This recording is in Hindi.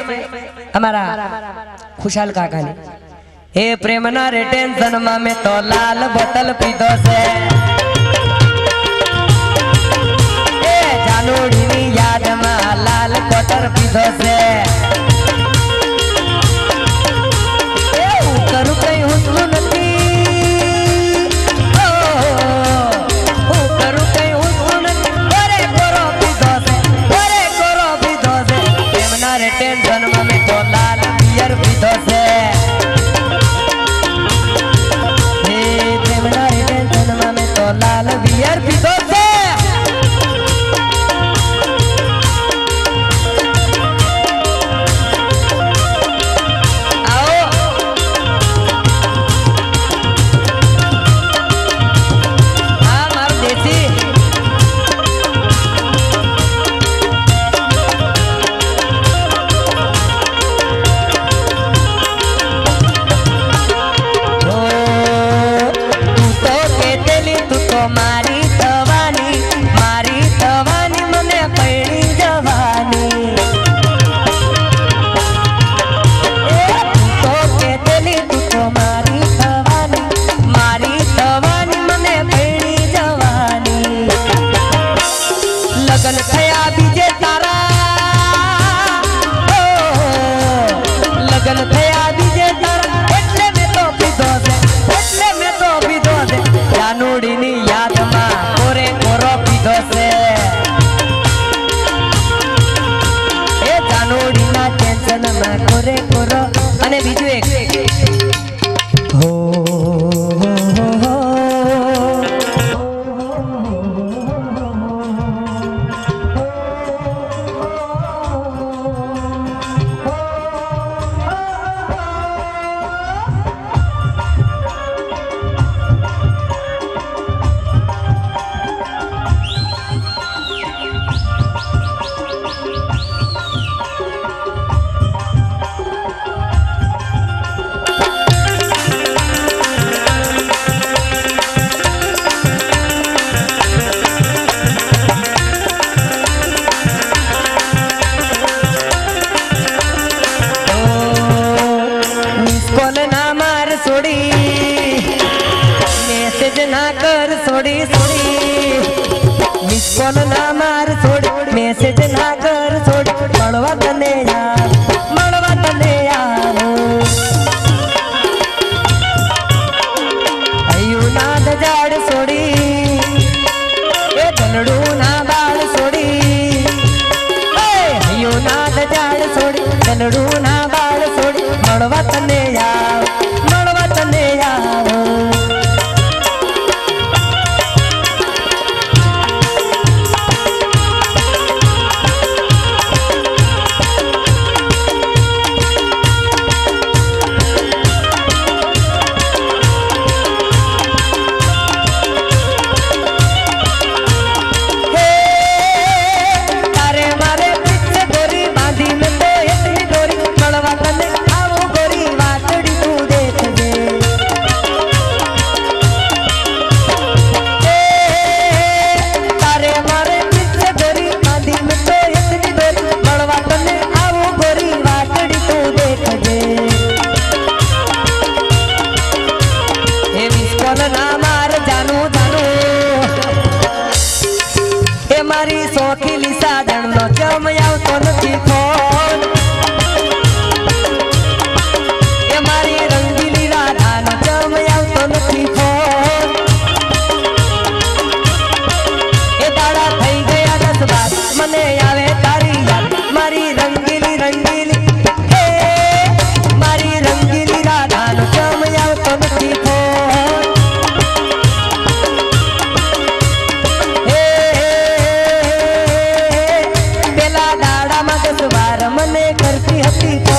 हमारा खुशहाल काका ने हे प्रेम ना रे टेंशन मामे तो लाल बोतल पीदो से ए जानोड़ी नी याद मा लाल बोतल पीदो से ए करू कई हुस्न नती ओ ओ करू कई हुस्न नती ओरे गोरो पीदो से ओरे गोरो पीदो से प्रेम ना रे टेंशन मामे तो लाल बियर पीदो से लाल बियर पीदो से आओ हाँ मार देसी करती हती।